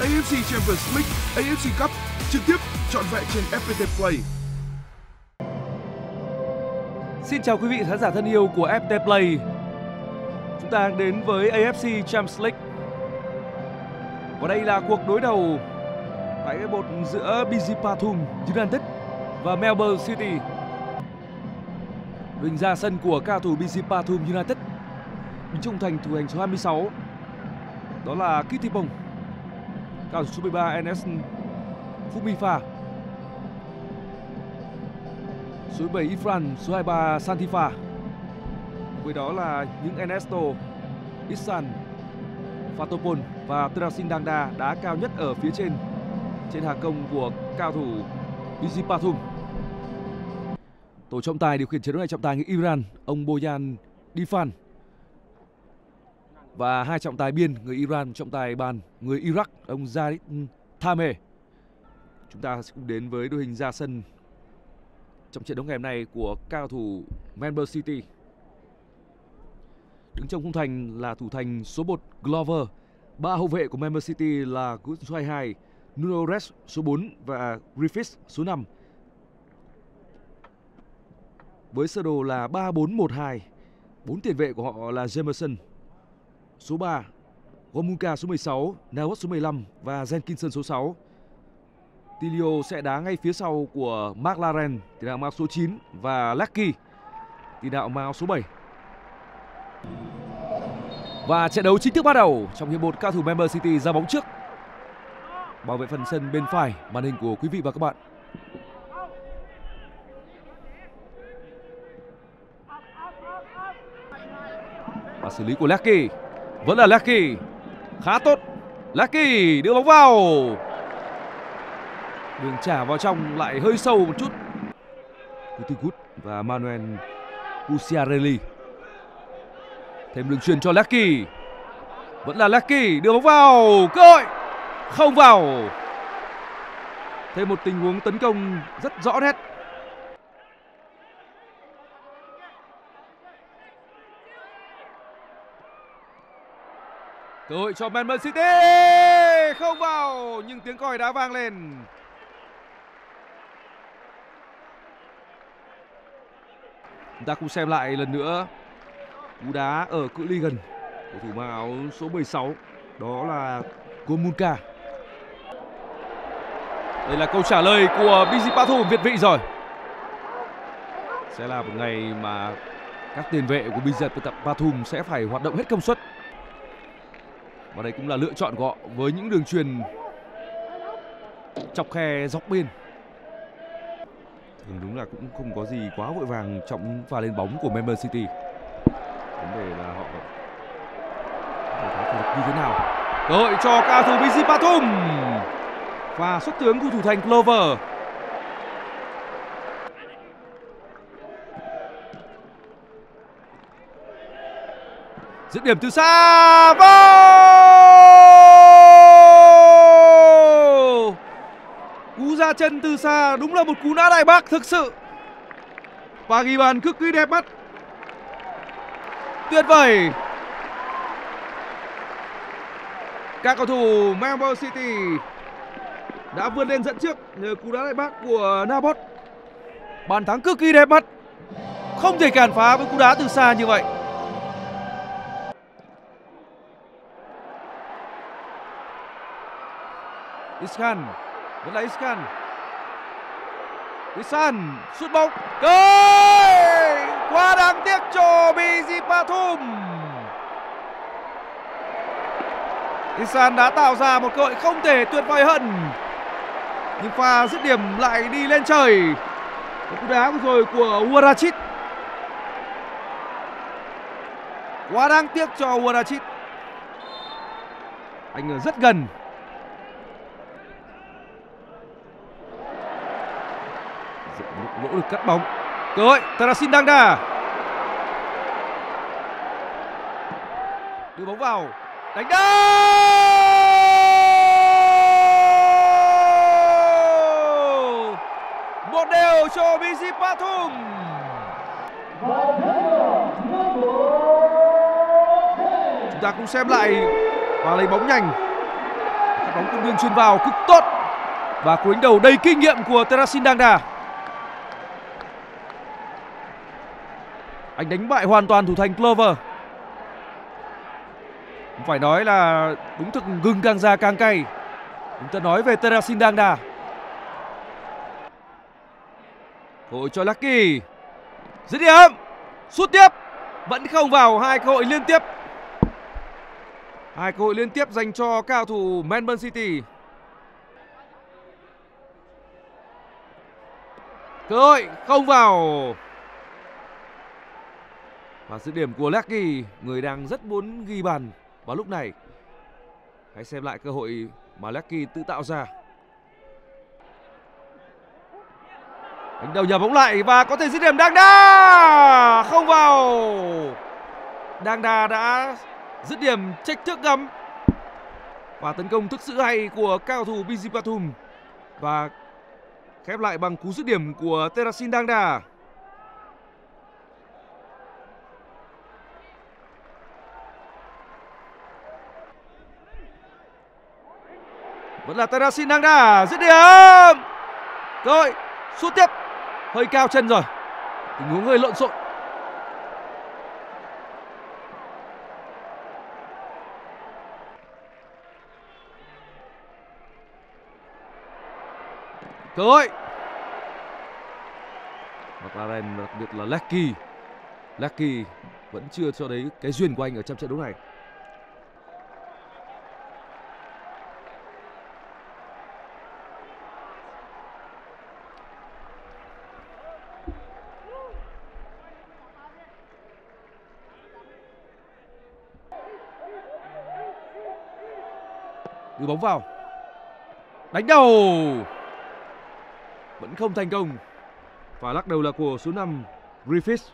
AFC Champions League, AFC Cup trực tiếp trọn vẹn trên FPT Play. Xin chào quý vị khán giả thân yêu của FPT Play. Chúng ta đến với AFC Champions League. Và đây là cuộc đối đầu tại cái bột giữa BG Pathum United và Melbourne City. Đường ra sân của cao thủ BG Pathum United, đứng trong thành thủ thành số 26, đó là Kittipong. Cao thủ số 13 NS Fumiya, số 7 Ifran, số 23 Santifa. Với đó là những NS Ihsan, Fatopun và Teerasil Dangda đá cao nhất ở phía trên hàng công của cao thủ BG Pathum. Tổ trọng tài điều khiển trận đấu này, trọng tài người Iran, ông Boyan Divan, và hai trọng tài biên người Iran, trọng tài bàn người Iraq, ông Zaid Thameh. Chúng ta sẽ cùng đến với đội hình ra sân trong trận đấu ngày hôm nay của cao thủ Melbourne City. Đứng trong khung thành là thủ thành số 1 Glover, ba hậu vệ của Melbourne City là Guðrúður số 22, Nunes số 4 và Griffith số 5. Với sơ đồ là 3-4-1-2, 4 tiền vệ của họ là Jemerson số 3, Gomulka số 16, Nabbout số 15 và Jenkinson số 6. Tilio sẽ đá ngay phía sau của McLaren, tiền đạo mao số 9 và Lecky, tiền đạo mao số 7. Và trận đấu chính thức bắt đầu trong hiệp một, cao thủ Melbourne City ra bóng trước, bảo vệ phần sân bên phải màn hình của quý vị và các bạn. Và xử lý của Lecky, vẫn là Lecky, khá tốt. Lecky đưa bóng vào, đường trả vào trong lại hơi sâu một chút. Guðrúður và Manuel Usiarelli thêm đường truyền cho Lecky, vẫn là Lecky đưa bóng vào, cơ hội không vào. Thêm một tình huống tấn công rất rõ nét. Cơ hội cho Man City, không vào nhưng tiếng còi đã vang lên. Chúng ta cùng xem lại lần nữa cú đá ở cự ly gần cầu thủ mang áo số 16, đó là Gomulka. Đây là câu trả lời của BG Pathum, việt vị rồi. Sẽ là một ngày mà các tiền vệ của BG Pathum sẽ phải hoạt động hết công suất. Và đây cũng là lựa chọn của họ với những đường truyền chọc khe dọc biên. Thường đúng là cũng không có gì quá vội vàng trong pha lên bóng của Melbourne City. Vấn đề là họ như thế nào. Cơ hội cho cao thủ BG Pathum và xuất tướng của thủ thành Glover. Dứt điểm từ xa, vô! Cú ra chân từ xa đúng là một cú đá đại bác thực sự, và ghi bàn cực kỳ đẹp mắt, tuyệt vời. Các cầu thủ Melbourne City đã vươn lên dẫn trước nhờ cú đá đại bác của Nabbout. Bàn thắng cực kỳ đẹp mắt, không thể cản phá với cú đá từ xa như vậy. Ihsan, vẫn là Ihsan sút bóng, cơi quá đáng tiếc cho BG Pathum. Ihsan đã tạo ra một cơ hội không thể tuyệt vời hơn, nhưng pha dứt điểm lại đi lên trời. Cú đá vừa rồi của Warachit, quá đáng tiếc cho Warachit, anh ở rất gần. Nỗ lực cắt bóng, cơ hội Teerasil Dangda đưa bóng vào, đánh đầu. Một đều cho BG Pathum. Chúng ta cũng xem lại và lấy bóng nhanh, cắt Bóng công biên chuyền vào cực tốt. Và cú đánh đầu đầy kinh nghiệm của Teerasil Dangda. Anh đánh bại hoàn toàn thủ thành Glover. Phải nói là đúng thực gừng càng già càng cay. Chúng ta nói về Teerasil Dangda. Cơ hội cho Lecky. Dứt điểm. Sút tiếp. Vẫn không vào. Hai cơ hội liên tiếp. Hai cơ hội liên tiếp dành cho cao thủ Melbourne City. Cơ hội không vào. Và dứt điểm của Lecky, người đang rất muốn ghi bàn vào lúc này. Hãy xem lại cơ hội mà Lecky tự tạo ra. Đánh đầu nhờ bóng lại và có thể dứt điểm. Dangda không vào. Dangda đã dứt điểm trách thước ngắm. Và tấn công thực sự hay của cao thủ BG Pathum. Và khép lại bằng cú dứt điểm của Teerasil Dangda. Vẫn là Teerasil Dangda. Dứt điểm. Rồi sút tiếp. Hơi cao chân rồi. Tình huống hơi lộn xộn. Cơ hội. McLaren, đặc biệt là Lecky. Lecky vẫn chưa cho đấy cái duyên của anh ở trong trận đấu này. Đưa bóng vào. Đánh đầu. Vẫn không thành công. Và lắc đầu là của số 5 Griffith.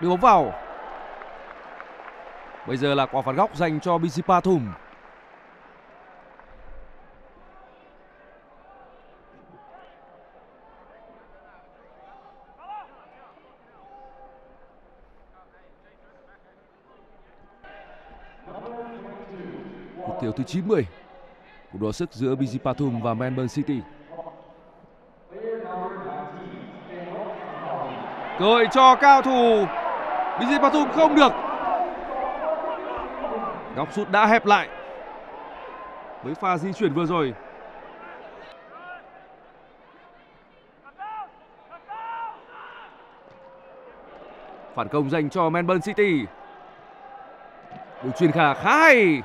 Đưa bóng vào. Bây giờ là quả phạt góc dành cho BG Pathum. Cuộc tiểu thứ 90 của đọ sức giữa BG Pathum và Melbourne City. Cơ hội cho cao thủ BG Pathum không được. Góc sút đã hẹp lại với pha di chuyển vừa rồi. Phản công dành cho Melbourne City. Đường chuyền khá hay.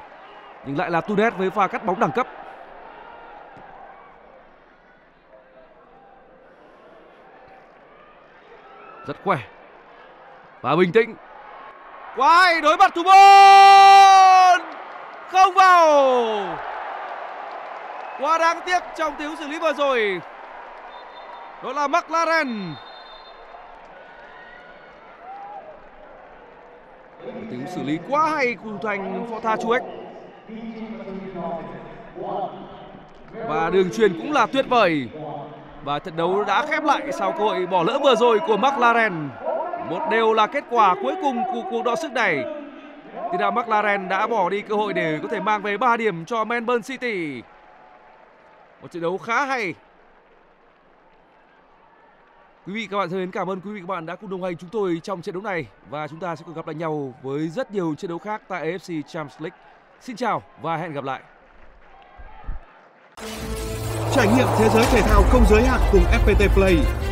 Nhưng lại là Nunes với pha cắt bóng đẳng cấp. Rất khỏe và bình tĩnh. Quá hay, đối mặt thủ môn. Không vào. Quá đáng tiếc trong tình huống xử lý vừa rồi. Đó là McLaren. Tình huống xử lý quá hay của thành Phota Chuek. Và đường truyền cũng là tuyệt vời. Và trận đấu đã khép lại sau cơ hội bỏ lỡ vừa rồi của McLaren. Một đều là kết quả cuối cùng của cuộc đọ sức này. Thì là McLaren đã bỏ đi cơ hội để có thể mang về 3 điểm cho Melbourne City. Một trận đấu khá hay. Quý vị các bạn thân mến, cảm ơn quý vị các bạn đã cùng đồng hành chúng tôi trong trận đấu này. Và chúng ta sẽ còn gặp lại nhau với rất nhiều trận đấu khác tại AFC Champions League. Xin chào và hẹn gặp lại. Trải nghiệm thế giới thể thao không giới hạn cùng FPT Play.